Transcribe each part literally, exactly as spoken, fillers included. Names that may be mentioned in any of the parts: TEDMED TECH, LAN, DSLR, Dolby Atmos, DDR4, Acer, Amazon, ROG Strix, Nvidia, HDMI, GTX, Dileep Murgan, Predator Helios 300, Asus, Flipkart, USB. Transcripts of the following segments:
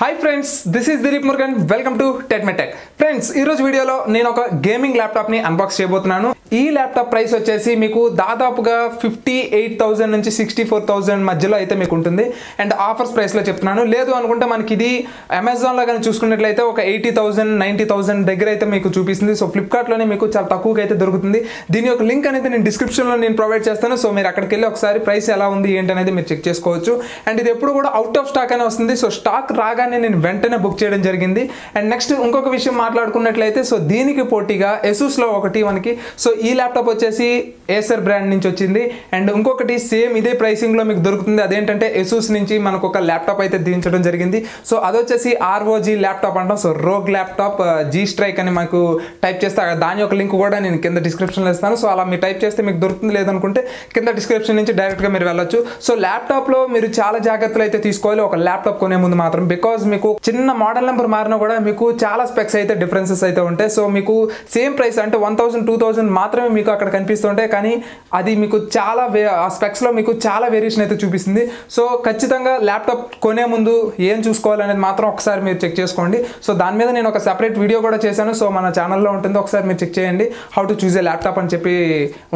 Hi friends, this is Dileep Murgan. Welcome to TEDMED TECH. Friends, ee roju video lo nenu oka gaming laptop ni unbox cheyabothunanu. Ee laptop price vachesi meeku daadapuga fifty-eight thousand nunchi sixty-four thousand madhyalo aithe meeku untundi and offers price lo cheptunanu. Ledu anukunte maniki idi Amazon la gani chusukunnatlaithe oka eighty thousand ninety thousand daggara aithe meeku chupistundi. So Flipkart lone meeku chaala takkuvaga aithe dorukutundi. Dini oka link anedi nenu description lo nenu provide chestanu. So meer akkadiki elli okasari price ela undi enti anedi meer check chesukovachu. And idi eppudu kuda out of stock ane vastundi. So stock raaga నేను వెంటనే book చేయడం జరిగింది. And next ఇంకొక విషయం మాట్లాడుకున్నట్లయితే so దీనికి పోటీగా Asus లో ఒకటి మనకి సో ఈ ల్యాప్టాప్ వచ్చేసి Acer బ్రాండ్ నుంచి వచ్చింది. అండ్ ఇంకొకటి సేమ్ ఇదే ప్రైసింగ్ లో మీకు దొరుకుతుంది. అదేంటంటే Asus నుంచి మనకు ఒక ల్యాప్టాప్ అయితే దించడం జరిగింది. సో అదొచ్చేసి R O G ల్యాప్టాప్ అంటాం. So ROG laptop G strike అని మనకు టైప్ చేస్తే దాని యొక్క లింక్ కూడా నేను కింద డిస్క్రిప్షన్లో ఇస్తాను. సో అలా మీరు టైప్ చేస్తే మీకు దొరుకుతుంది, లేదనుకుంటే కింద డిస్క్రిప్షన్ నుంచి డైరెక్ట్గా మీరు వెళ్ళొచ్చు. సో ల్యాప్టాప్లో మీరు చాలా జాగ్రత్తలు అయితే తీసుకోవాలి ఒక ల్యాప్టాప్ కొనే ముందు మాత్రం. బికాస్ మీకు చిన్న మోడల్ నెంబర్ మారినా కూడా మీకు చాలా స్పెక్స్ అయితే డిఫరెన్సెస్ అయితే ఉంటాయి. సో మీకు సేమ్ ప్రైస్ అంటే వన్ థౌసండ్ టూ థౌసండ్ మాత్రమే మీకు అక్కడ కనిపిస్తుంటాయి, కానీ అది మీకు చాలా ఆ స్పెక్స్లో మీకు చాలా వేరియేషన్ అయితే చూపిస్తుంది. సో ఖచ్చితంగా ల్యాప్టాప్ కొనే ముందు ఏం చూసుకోవాలనేది మాత్రం ఒకసారి మీరు చెక్ చేసుకోండి. సో దాని మీద నేను ఒక సెపరేట్ వీడియో కూడా చేశాను. సో మన ఛానల్లో ఉంటుంది, ఒకసారి మీరు చెక్ చేయండి. How to choose a laptop అని చెప్పి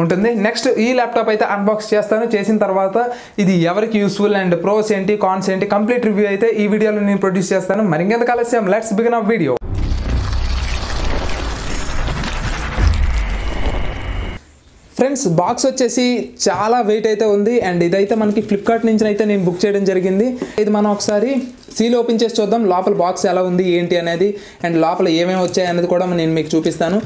ఉంటుంది. నెక్స్ట్ ఈ ల్యాప్టాప్ అయితే అన్బాక్స్ చేస్తాను. చేసిన తర్వాత ఇది ఎవరికి యూస్ఫుల్ అండ్ ప్రోస్ ఏంటి, కాన్స్ ఏంటి, కంప్లీట్ రివ్యూ అయితే ఈ వీడియోలో నేను ప్రొడ్యూస్ చేస్తాను. మరి ఇంకెందుకు ఆలస్యం, let's begin our video. Friends, box వచ్చేసి చాలా వెయిట్ అయితే ఉంది. అండ్ ఇదైతే మనకి ఫ్లిప్కార్ట్ నుంచి అయితే నేను బుక్ చేయడం జరిగింది. ఇది మనం ఒకసారి సీల్ ఓపెన్ చేసి చూద్దాం లోపల బాక్స్ ఎలా ఉంది ఏంటి అనేది, అండ్ లోపల ఏమేమి వచ్చాయి అనేది కూడా నేను మీకు చూపిస్తాను.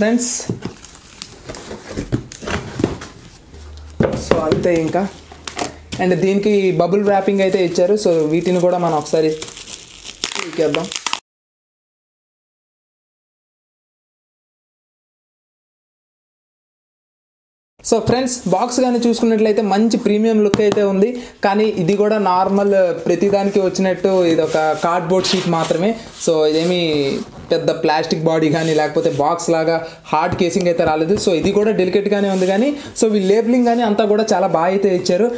ఫ్రెండ్స్, సో అయితే ఇంకా అండ్ దీనికి బబుల్ ర్యాపింగ్ అయితే ఇచ్చారు. సో వీటిని కూడా మనం ఒకసారి చేద్దాం. సో ఫ్రెండ్స్, బాక్స్ కానీ చూసుకున్నట్లయితే మంచి ప్రీమియం లుక్ అయితే ఉంది, కానీ ఇది కూడా నార్మల్ ప్రతిదానికి వచ్చినట్టు ఇది ఒక కార్డ్బోర్డ్ షీట్ మాత్రమే. సో ఇదేమి పెద్ద ప్లాస్టిక్ బాడీ కానీ లేకపోతే బాక్స్ లాగా హార్డ్ కేసింగ్ అయితే రాలేదు. సో ఇది కూడా డెలికేట్గానే ఉంది, కానీ సో ఈ లేబులింగ్ కానీ అంతా కూడా చాలా బాగా అయితే ఇచ్చారు.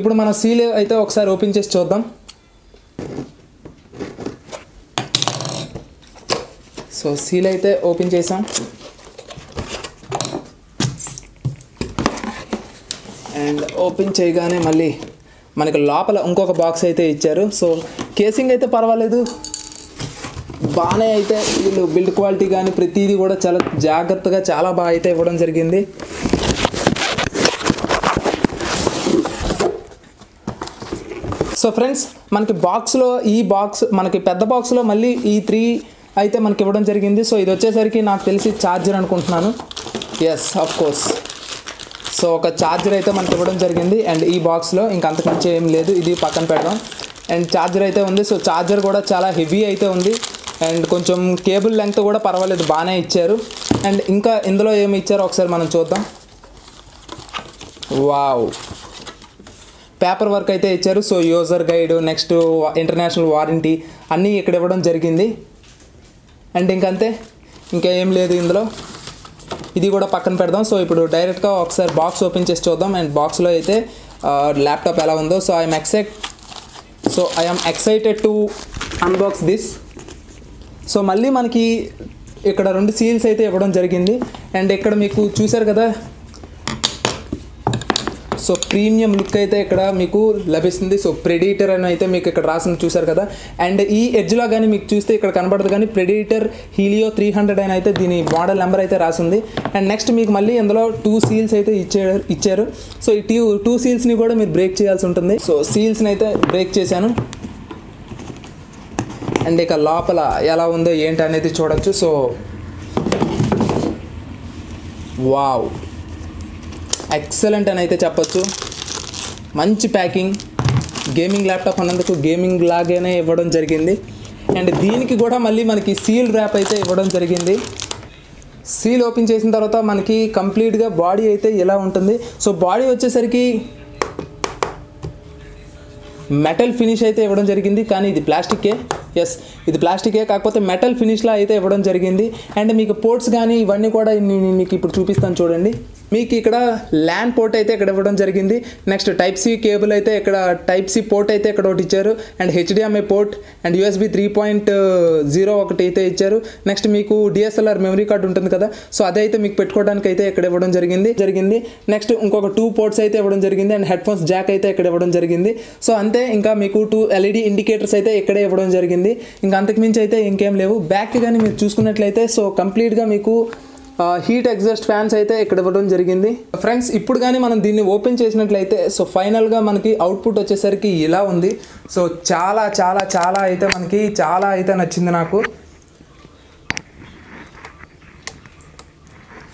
ఇప్పుడు మనం సీల్ అయితే ఒకసారి ఓపెన్ చేసి చూద్దాం. సో సీల్ అయితే ఓపెన్ చేసాం. అండ్ ఓపెన్ చేయగానే మళ్ళీ మనకి లోపల ఇంకొక బాక్స్ అయితే ఇచ్చారు. సో కేసింగ్ అయితే పర్వాలేదు, బాగానే అయితే వీళ్ళు బిల్డ్ క్వాలిటీ కానీ ప్రతిదీ కూడా చాలా జాగ్రత్తగా చాలా బాగా అయితే ఇవ్వడం జరిగింది. సో ఫ్రెండ్స్, మనకి బాక్స్లో ఈ బాక్స్ మనకి పెద్ద బాక్స్లో మళ్ళీ ఈ త్రీ అయితే మనకి ఇవ్వడం జరిగింది. సో ఇది వచ్చేసరికి నాకు తెలిసి ఛార్జర్ అనుకుంటున్నాను. Yes, of course. సో ఒక ఛార్జర్ అయితే మనకి ఇవ్వడం జరిగింది. అండ్ ఈ బాక్స్లో ఇంకా అంతకుమించి ఏం లేదు, ఇది పక్కన పెడదాం. అండ్ ఛార్జర్ అయితే ఉంది. సో ఛార్జర్ కూడా చాలా హెవీ అయితే ఉంది. అండ్ కొంచెం కేబుల్ లెంగ్త్ కూడా పర్వాలేదు, బాగానే ఇచ్చారు. అండ్ ఇంకా ఇందులో ఏమి ఇచ్చారో ఒకసారి మనం చూద్దాం. వావ్, పేపర్ వర్క్ అయితే ఇచ్చారు. So user guide, next international warranty అన్నీ ఇక్కడ ఇవ్వడం జరిగింది. అండ్ ఇంకంతే, ఇంకా ఏం లేదు ఇందులో. ఇది కూడా పక్కన పెడదాం. సో ఇప్పుడు డైరెక్ట్గా ఒకసారి బాక్స్ ఓపెన్ చేసి చూద్దాం. అండ్ బాక్స్లో అయితే ల్యాప్టాప్ ఎలా ఉందో. So I'm excite so I'm excited to unbox this. So మళ్ళీ మనకి ఇక్కడ రెండు సీల్స్ అయితే ఇవ్వడం జరిగింది. అండ్ ఇక్కడ మీకు చూశారు కదా, సో ప్రీమియం లుక్ అయితే ఇక్కడ మీకు లభిస్తుంది. సో ప్రెడిటర్ అని అయితే మీకు ఇక్కడ రాసింది చూసారు కదా. అండ్ ఈ ఎడ్జ్లో కానీ మీకు చూస్తే ఇక్కడ కనబడదు, కానీ ప్రెడిటర్ హీలియో త్రీ హండ్రెడ్ అని అయితే దీని మోడల్ నెంబర్ అయితే రాసింది. అండ్ నెక్స్ట్ మీకు మళ్ళీ ఇందులో టూ సీల్స్ అయితే ఇచ్చారు ఇచ్చారు సో ఈ టూ టూ సీల్స్ని కూడా మీరు బ్రేక్ చేయాల్సి ఉంటుంది. సో సీల్స్ని అయితే బ్రేక్ చేశాను. అండ్ ఇక లోపల ఎలా ఉందో ఏంటి అనేది చూడవచ్చు. సో వావ్, ఎక్సలెంట్ అని అయితే చెప్పచ్చు. మంచి ప్యాకింగ్, గేమింగ్ ల్యాప్టాప్ అన్నందుకు గేమింగ్ లాగానే ఇవ్వడం జరిగింది. అండ్ దీనికి కూడా మళ్ళీ మనకి సీల్ ర్యాప్ అయితే ఇవ్వడం జరిగింది. సీల్ ఓపెన్ చేసిన తర్వాత మనకి కంప్లీట్గా బాడీ అయితే ఇలా ఉంటుంది. సో బాడీ వచ్చేసరికి మెటల్ ఫినిష్ అయితే ఇవ్వడం జరిగింది, కానీ ఇది ప్లాస్టికే. ఎస్, ఇది ప్లాస్టికే, కాకపోతే మెటల్ ఫినిష్లా అయితే ఇవ్వడం జరిగింది. అండ్ మీకు పోర్ట్స్ కానీ ఇవన్నీ కూడా మీకు ఇప్పుడు చూపిస్తాను చూడండి. మీకు ఇక్కడ ల్యాన్ పోర్ట్ అయితే ఇక్కడ ఇవ్వడం జరిగింది. నెక్స్ట్ టైప్ సి కేబుల్ అయితే ఇక్కడ టైప్ సి పోర్ట్ అయితే ఇక్కడ ఒకటి ఇచ్చారు, and HDMI port and USB three point zero ఒకటి అయితే ఇచ్చారు. నెక్స్ట్ మీకు డిఎస్ఎల్ఆర్ మెమరీ కార్డ్ ఉంటుంది కదా, సో అదైతే మీకు పెట్టుకోవడానికి అయితే ఇక్కడ ఇవ్వడం జరిగింది జరిగింది నెక్స్ట్ ఇంకొక టూ పోర్ట్స్ అయితే ఇవ్వడం జరిగింది, అండ్ హెడ్ ఫోన్స్ జాక్ అయితే ఇక్కడ ఇవ్వడం జరిగింది. సో అంతే, ఇంకా మీకు టూ ఎల్ఈడి ఇండికేటర్స్ అయితే ఇక్కడే ఇవ్వడం జరిగింది. ఇంకా అంతకుమించి అయితే ఇంకేం లేవు. బ్యాక్ కానీ మీరు చూసుకున్నట్లయితే సో కంప్లీట్గా మీకు హీట్ ఎగ్జాస్ట్ ఫ్యాన్స్ అయితే ఇక్కడ ఇవ్వడం జరిగింది. ఫ్రెండ్స్, ఇప్పుడు కానీ మనం దీన్ని ఓపెన్ చేసినట్లయితే సో ఫైనల్గా మనకి అవుట్పుట్ వచ్చేసరికి ఇలా ఉంది. సో చాలా చాలా చాలా అయితే మనకి చాలా అయితే నచ్చింది నాకు.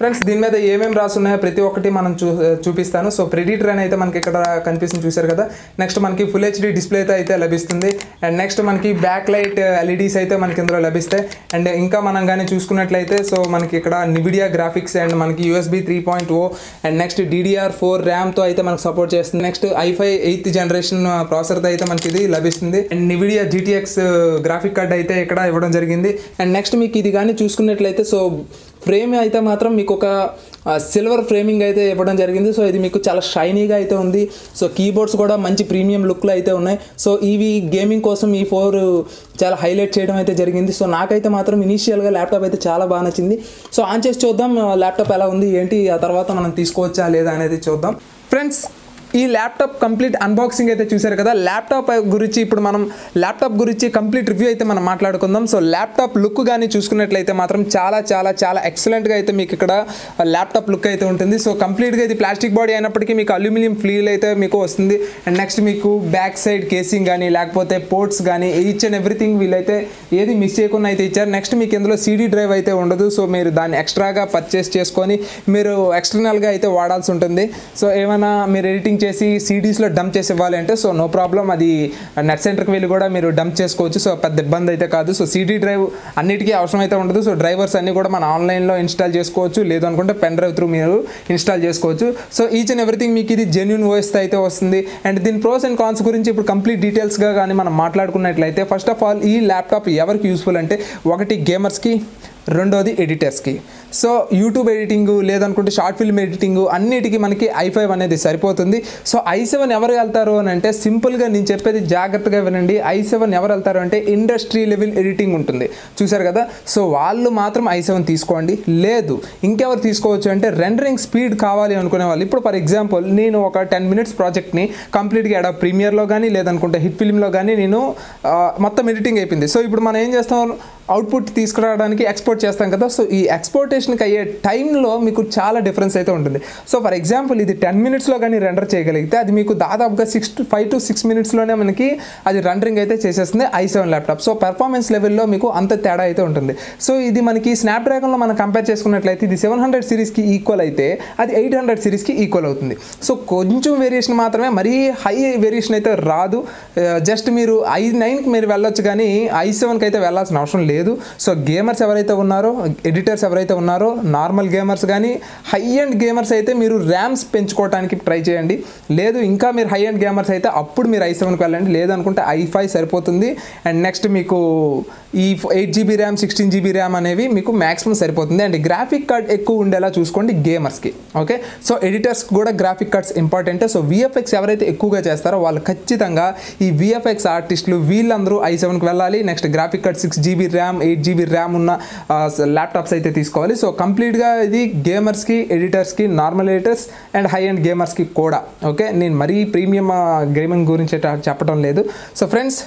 ఫ్రెండ్స్, దీని మీద ఏమేమి రాసున్నాయో ప్రతి ఒక్కటి మనం చూ చూపిస్తాను సో ప్రెడిటర్ అని అయితే మనకి ఇక్కడ కనిపిస్తుంది, చూసారు కదా. నెక్స్ట్ మనకి ఫుల్ హెచ్డి డిస్ప్లే అయితే అయితే లభిస్తుంది, అండ్ నెక్స్ట్ మనకి బ్యాక్ లైట్ ఎల్ఈడీస్ అయితే మనకి ఇందులో లభిస్తాయి. అండ్ ఇంకా మనం కానీ చూసుకున్నట్లయితే సో మనకి ఇక్కడ ఎన్విడియా గ్రాఫిక్స్, అండ్ మనకి USB three point O and next DDR four ర్యామ్తో అయితే మనకు సపోర్ట్ చేస్తుంది. నెక్స్ట్ ఐఫై ఎయిత్ జనరేషన్ ప్రాసెసర్తో అయితే మనకి ఇది లభిస్తుంది, and Nvidia GTX graphic card అయితే ఇక్కడ ఇవ్వడం జరిగింది. అండ్ నెక్స్ట్ మీకు ఇది కానీ చూసుకున్నట్లయితే సో ఫ్రేమ్ అయితే మాత్రం మీకు ఒక సిల్వర్ ఫ్రేమింగ్ అయితే ఇవ్వడం జరిగింది. సో ఇది మీకు చాలా షైనీగా అయితే ఉంది. సో కీబోర్డ్స్ కూడా మంచి ప్రీమియం లుక్లో అయితే ఉన్నాయి. సో ఇవి గేమింగ్ కోసం ఈ ఫోర్ చాలా హైలైట్ చేయడం అయితే జరిగింది. సో నాకైతే మాత్రం ఇనీషియల్గా ల్యాప్టాప్ అయితే చాలా బాగా నచ్చింది. సో ఆన్ చేసి చూద్దాం ల్యాప్టాప్ ఎలా ఉంది ఏంటి, ఆ తర్వాత మనం తీసుకోవచ్చా లేదా అనేది చూద్దాం. ఫ్రెండ్స్, ఈ ల్యాప్టాప్ కంప్లీట్ అన్బాక్సింగ్ అయితే చూసారు కదా. ల్యాప్టాప్ గురించి ఇప్పుడు మనం ల్యాప్టాప్ గురించి కంప్లీట్ రివ్యూ అయితే మనం మాట్లాడుకుందాం. సో ల్యాప్టాప్ లుక్ కానీ చూసుకున్నట్లయితే మాత్రం చాలా చాలా చాలా ఎక్సలెంట్గా అయితే మీకు ఇక్కడ ల్యాప్టాప్ లుక్ అయితే ఉంటుంది. సో కంప్లీట్గా ఇది ప్లాస్టిక్ బాడీ అయినప్పటికీ మీకు అల్యూమినియం ఫ్లీల్ అయితే మీకు వస్తుంది, అండ్ నెక్స్ట్ మీకు బ్యాక్ సైడ్ కేసింగ్ కానీ లేకపోతే పోర్ట్స్ కానీ ఈచ్ అండ్ ఎవ్రీథింగ్ వీళ్ళైతే ఏది మిస్ చేయకుండా అయితే ఇచ్చారు. నెక్స్ట్ మీకు ఇందులో సీడీ డ్రైవ్ అయితే ఉండదు, సో మీరు దాన్ని ఎక్స్ట్రాగా పర్చేస్ చేసుకొని మీరు ఎక్స్టర్నల్గా అయితే వాడాల్సి ఉంటుంది. సో ఏమైనా మీరు ఎడిటింగ్ చేసి సిడీస్లో డంప్ చేసి ఇవ్వాలి అంటే సో నో ప్రాబ్లం, అది నెట్ సెంటర్కి వెళ్ళి కూడా మీరు డంప్ చేసుకోవచ్చు. సో పెద్ద ఇబ్బంది అయితే కాదు. సో సిడీ డ్రైవ్ అన్నిటికీ అవసరం అయితే ఉండదు. సో డ్రైవర్స్ అన్నీ కూడా మన ఆన్లైన్లో ఇన్స్టాల్ చేసుకోవచ్చు, లేదు అనుకుంటే పెన్ డ్రైవ్ త్రూ మీరు ఇన్స్టాల్ చేసుకోవచ్చు. సో ఈచ్ అండ్ ఎవ్రీథింగ్ మీకు ఇది జెన్యూన్ వాయిస్ అయితే వస్తుంది. అండ్ దీని ప్రోస్ అండ్ కాన్స్ గురించి ఇప్పుడు కంప్లీట్ డీటెయిల్స్గా కానీ మనం మాట్లాడుకున్నట్లయితే ఫస్ట్ ఆఫ్ ఆల్ ఈ ల్యాప్టాప్ ఎవరికి యూస్ఫుల్ అంటే ఒకటి గేమర్స్కి, రెండోది ఎడిటర్స్కి. సో యూట్యూబ్ ఎడిటింగ్ లేదనుకుంటే షార్ట్ ఫిల్మ్ ఎడిటింగ్ అన్నిటికీ మనకి ఐ ఫైవ్ అనేది సరిపోతుంది. సో ఐ సెవెన్ ఎవరు వెళ్తారు అని అంటే సింపుల్గా నేను చెప్పేది జాగ్రత్తగా వినండి. ఐ సెవెన్ ఎవరు వెళ్తారు అంటే ఇండస్ట్రీ లెవెల్ ఎడిటింగ్ ఉంటుంది చూసారు కదా, సో వాళ్ళు మాత్రం ఐ సెవెన్ తీసుకోండి. లేదు ఇంకెవరు తీసుకోవచ్చు అంటే రెండరింగ్ స్పీడ్ కావాలి అనుకునే వాళ్ళు. ఇప్పుడు ఫర్ ఎగ్జాంపుల్ నేను ఒక టెన్ మినిట్స్ ప్రాజెక్ట్ని కంప్లీట్గా ఎడ ప్రీమియర్లో కానీ లేదనుకుంటే హిట్ ఫిల్మ్లో కానీ నేను మొత్తం ఎడిటింగ్ అయిపోయింది. సో ఇప్పుడు మనం ఏం చేస్తాం, అవుట్పుట్ తీసుకురావడానికి ఎక్స్పోర్ట్ చేస్తాం కదా. సో ఈ ఎక్స్పోర్టేషన్కి అయ్యే టైంలో మీకు చాలా డిఫరెన్స్ అయితే ఉంటుంది. సో ఫర్ ఎగ్జాంపుల్ ఇది టెన్ మినిట్స్లో కానీ రెండర్ చేయగలిగితే అది మీకు దాదాపుగా six to five to six మినిట్స్లోనే మనకి అది రెండరింగ్ అయితే చేసేస్తుంది I seven laptop. So performance లెవెల్లో మీకు అంత తేడా అయితే ఉంటుంది. సో ఇది మనకి స్నాప్డ్రాగన్లో మనం కంపేర్ చేసుకున్నట్లయితే ఇది సెవెన్ హండ్రెడ్ సిరీస్కి ఈక్వల్ అయితే అది ఎయిట్ హండ్రెడ్ సిరీస్కి ఈక్వల్ అవుతుంది. సో కొంచెం వేరియేషన్ మాత్రమే, మరీ హై వేరియేషన్ అయితే రాదు. జస్ట్ మీరు ఐ నైన్కి మీరు వెళ్ళొచ్చు కానీ ఐ సెవెన్కి అయితే వెళ్ళాల్సిన అవసరం లేదు. సో గేమర్స్ ఎవరైతే ఉన్నారో, ఎడిటర్స్ ఎవరైతే ఉన్నారో, నార్మల్ గేమర్స్ కానీ హై అండ్ గేమర్స్ అయితే మీరు ర్యామ్స్ పెంచుకోవడానికి ట్రై చేయండి. లేదు ఇంకా మీరు హై అండ్ గేమర్స్ అయితే అప్పుడు మీరు ఐ సెవెన్కి వెళ్ళండి, లేదనుకుంటే ఐ ఫైవ్ సరిపోతుంది. అండ్ నెక్స్ట్ మీకు ఈ eight GB RAM sixteen GB RAM అనేవి మీకు మ్యాక్సిమం సరిపోతుంది. అండ్ గ్రాఫిక్ కార్డ్ ఎక్కువ ఉండేలా చూసుకోండి గేమర్స్కి, ఓకే. సో ఎడిటర్స్ కూడా graphic cards important. So VFX ఎవరైతే ఎక్కువగా చేస్తారో వాళ్ళు ఖచ్చితంగా ఈ విఎఫ్ఎక్స్ ఆర్టిస్టులు వీళ్ళందరూ ఐ సెవెన్కి వెళ్ళాలి. Next graphic card six GB RAM eight GB RAM ఉన్న ల్యాప్టాప్స్ అయితే తీసుకోవాలి. సో కంప్లీట్గా ఇది గేమర్స్కి, ఎడిటర్స్కి, normal editors and high and గేమర్స్కి కూడా, ఓకే. నేను మరీ ప్రీమియం గేమింగ్ గురించి చెప్పడం లేదు. సో ఫ్రెండ్స్,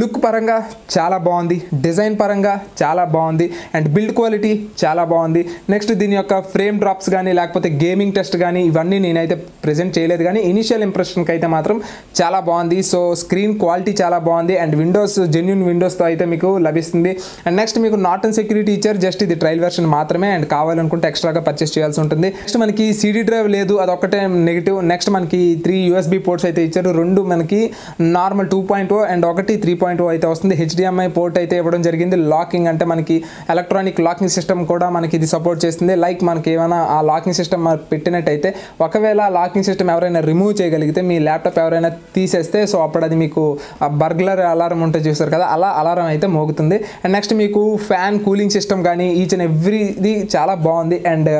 లుక్ పరంగా చాలా బాగుంది, డిజైన్ పరంగా చాలా బాగుంది, అండ్ బిల్డ్ క్వాలిటీ చాలా బాగుంది. నెక్స్ట్ దీని యొక్క ఫ్రేమ్ డ్రాప్స్ కానీ లేకపోతే గేమింగ్ టెస్ట్ కానీ ఇవన్నీ నేనైతే ప్రెజెంట్ చేయలేదు, కానీ ఇనిషియల్ ఇంప్రెషన్కి అయితే మాత్రం చాలా బాగుంది. సో స్క్రీన్ క్వాలిటీ చాలా బాగుంది, అండ్ విండోస్ జెన్యూన్ విండోస్తో అయితే మీకు లభిస్తుంది. అండ్ నెక్స్ట్ మీకు నాట్ అండ్ సెక్యూరిటీ ఇచ్చారు, జస్ట్ ఇది ట్రయల్ వెర్షన్ మాత్రమే, అండ్ కావాలనుకుంటే ఎక్స్ట్రాగా పర్చేస్ చేయాల్సి ఉంటుంది. నెక్స్ట్ మనకి సీడీ డ్రైవ్ లేదు, అదొక్కటే నెగిటివ్. నెక్స్ట్ మనకి త్రీ యూఎస్బీ పోర్ట్స్ అయితే ఇచ్చారు, రెండు మనకి normal two point O and ఒకటి త్రీ three point oh అయితే వస్తుంది. హెచ్డిఎంఐ పోర్ట్ అయితే ఇవ్వడం జరిగింది. లాకింగ్ అంటే మనకి ఎలక్ట్రానిక్ లాకింగ్ సిస్టమ్ కూడా మనకి ఇది సపోర్ట్ చేస్తుంది. లైక్ మనకి ఏమైనా ఆ లాకింగ్ సిస్టమ్ పెట్టినట్టయితే ఒకవేళ లాకింగ్ సిస్టమ్ ఎవరైనా రిమూవ్ చేయగలిగితే మీ ల్యాప్టాప్ ఎవరైనా తీసేస్తే సో అప్పుడు అది మీకు బర్గ్లర్ అలారం ఉంటే చూస్తారు కదా, అలా అలారం అయితే మోగుతుంది. అండ్ నెక్స్ట్ మీకు ఫ్యాన్ కూలింగ్ సిస్టమ్ కానీ ఈచ్ అండ్ ఎవ్రీది చాలా బాగుంది. అండ్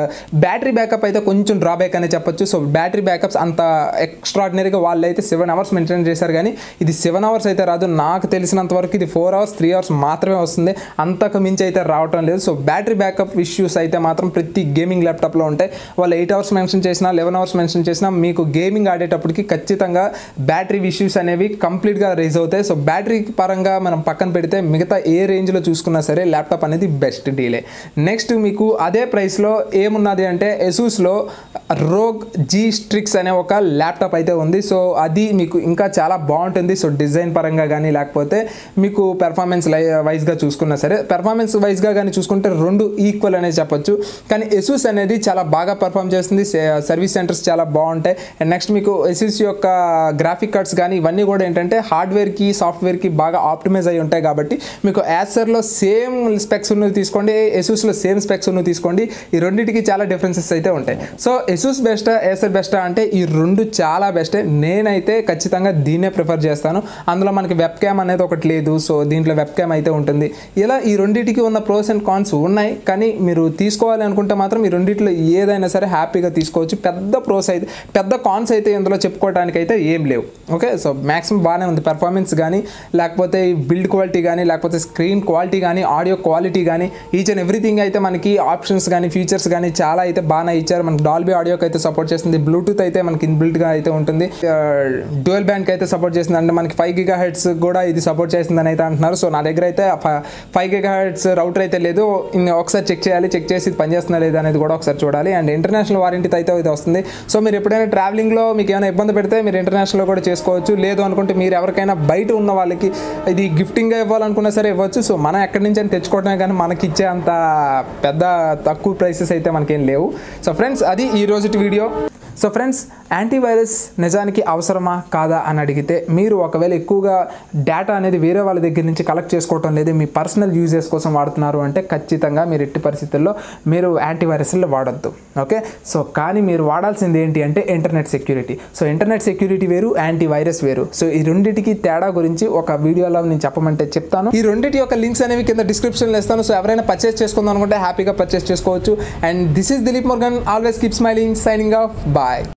బ్యాటరీ బ్యాకప్ అయితే కొంచెం డ్రాబ్యాక్ అనే చెప్పొచ్చు. సో బ్యాటరీ బ్యాకప్స్ అంత ఎక్స్ట్రాడినరీగా వాళ్ళు అయితే సెవెన్ అవర్స్ మెయింటైన్ చేశారు, కానీ ఇది సెవెన్ అవర్స్ అయితే రాదు. నాకు తెలిసినంత వరకు ఇది ఫోర్ అవర్స్ త్రీ అవర్స్ మాత్రమే వస్తుంది, అంతకు మించి అయితే రావటం లేదు. సో బ్యాటరీ బ్యాకప్ ఇష్యూస్ అయితే మాత్రం ప్రతి గేమింగ్ ల్యాప్టాప్లో ఉంటాయి. వాళ్ళు ఎయిట్ అవర్స్ మెన్షన్ చేసినా లెవెన్ అవర్స్ మెన్షన్ చేసినా మీకు గేమింగ్ ఆడేటప్పటికి ఖచ్చితంగా బ్యాటరీ ఇష్యూస్ అనేవి కంప్లీట్గా రేజ్ అవుతాయి. సో బ్యాటరీ పరంగా మనం పక్కన పెడితే మిగతా ఏ రేంజ్లో చూసుకున్నా సరే ల్యాప్టాప్ అనేది బెస్ట్ డీలే. నెక్స్ట్ మీకు అదే ప్రైస్లో ఏమున్నది అంటే ఎసూస్లో రోగ్ జీ స్ట్రిక్స్ అనే ఒక ల్యాప్టాప్ అయితే ఉంది. సో అది మీకు ఇంకా చాలా బాగుంటుంది. సో డిజైన్ పరంగా కానీ లేకపోతే మీకు పెర్ఫార్మెన్స్ వైజ్గా చూసుకున్నా సరే, పెర్ఫార్మెన్స్ వైజ్గా కానీ చూసుకుంటే రెండు ఈక్వల్ అనేది చెప్పొచ్చు. కానీ ఎసూస్ అనేది చాలా బాగా పర్ఫామ్ చేస్తుంది, సర్వీస్ సెంటర్స్ చాలా బాగుంటాయి. అండ్ నెక్స్ట్ మీకు ఎసూస్ యొక్క గ్రాఫిక్ కార్డ్స్ కానీ ఇవన్నీ కూడా ఏంటంటే హార్డ్వేర్కి సాఫ్ట్వేర్కి బాగా ఆప్టిమైజ్ అయి ఉంటాయి. కాబట్టి మీకు యాసర్లో సేమ్ స్పెక్స్ ఉన్నవి తీసుకోండి, ఎసూస్లో సేమ్ స్పెక్స్ ఉన్నవి తీసుకోండి, ఈ రెండింటికి చాలా డిఫరెన్సెస్ అయితే ఉంటాయి. సో ఎసూస్ బెస్టా ఏసర్ బెస్టా అంటే ఈ రెండు చాలా బెస్టే. నేనైతే ఖచ్చితంగా దీన్నే ప్రిఫర్ చేస్తాను. అందులో మనకి వెబ్ క్యామ్ అనేది ఒకటి లేదు, సో దీంట్లో వెబ్ క్యామ్ అయితే ఉంటుంది. ఇలా ఈ రెండింటికి ఉన్న ప్రోస్ అండ్ కాన్స్ ఉన్నాయి, కానీ మీరు తీసుకోవాలి అనుకుంటే మాత్రం ఈ రెండింటిలో ఏదైనా సరే హ్యాపీగా తీసుకోవచ్చు. పెద్ద ప్రోస్ అయితే పెద్ద కాన్స్ అయితే ఇందులో చెప్పుకోవడానికి అయితే ఏం లేవు. ఓకే, సో మ్యాక్సిమం బాగానే ఉంది. పెర్ఫార్మెన్స్ కానీ లేకపోతే బిల్డ్ క్వాలిటీ కానీ లేకపోతే స్క్రీన్ క్వాలిటీ కానీ ఆడియో క్వాలిటీ కానీ ఈచ్ అండ్ ఎవ్రీథింగ్ అయితే మనకి ఆప్షన్స్ కానీ ఫీచర్స్ కానీ చాలా అయితే బాగానే ఇచ్చారు. మనకి డాల్బీ ఆడియోకి అయితే సపోర్ట్ చేస్తుంది, బ్లూటూత్ అయితే మనకి ఇన్బిల్ట్గా అయితే ఉంటుంది, డ్యూయల్ బ్యాండ్కి అయితే సపోర్ట్ చేస్తుంది. అంటే మనకి ఫైవ్ గిగా హెడ్స్ కూడా ఇది సపోర్ట్ చేస్తుందని అయితే అంటున్నారు. సో నా దగ్గర అయితే ఫైవ్ గిగా హెడ్స్ రౌటర్ అయితే లేదు, ఒకసారి చెక్ చేయాలి, చెక్ చేసి ఇది పనిచేస్తుందా లేదా అనేది కూడా ఒకసారి చూడాలి. అండ్ ఇంటర్నేషనల్ వారంటీ అయితే ఇది వస్తుంది. సో మీరు ఎప్పుడైనా ట్రావెలింగ్లో మీకు ఏమైనా ఇబ్బంది పెడితే మీరు ఇంటర్నేషనల్లో కూడా చేసుకోవచ్చు. లేదు అనుకుంటే మీరు ఎవరికైనా బయట ఉన్న వాళ్ళకి ఇది గిఫ్టింగ్గా ఇవ్వాలనుకున్నా సరే ఇవ్వచ్చు. సో మనం ఎక్కడి నుంచి అని తెచ్చుకోవడమే కానీ మనకి ఇచ్చే అంత పెద్ద తక్కువ ప్రైసెస్ అయితే మనకేం లేవు. సో ఫ్రెండ్స్ అది ఈ రోజుటి వీడియో. సో ఫ్రెండ్స్ యాంటీవైరస్ నిజానికి అవసరమా కాదా అని అడిగితే, మీరు ఒకవేళ ఎక్కువగా డేటా అనేది వేరే వాళ్ళ దగ్గర నుంచి కలెక్ట్ చేసుకోవటం లేదు, మీ పర్సనల్ యూజెస్ కోసం వాడుతున్నారు అంటే ఖచ్చితంగా మీరు ఎట్టి పరిస్థితుల్లో మీరు యాంటీవైరస్లు వాడద్దు. ఓకే, సో కానీ మీరు వాడాల్సింది ఏంటి అంటే internet security. So internet security వేరు, యాంటీవైరస్ వేరు. సో ఈ రెండింటికి తేడా గురించి ఒక వీడియోలో నేను చెప్పమంటే చెప్తాను. ఈ రెండింటి యొక్క లింక్స్ అనేవి కింద డిస్క్రిప్షన్లో ఇస్తాను. సో ఎవరైనా పర్చేస్ చేసుకుందాం అనుకుంటే హ్యాపీగా పర్చేస్ చేసుకోవచ్చు. And this is Dilip Murgan, always keep smiling, signing off. Bye.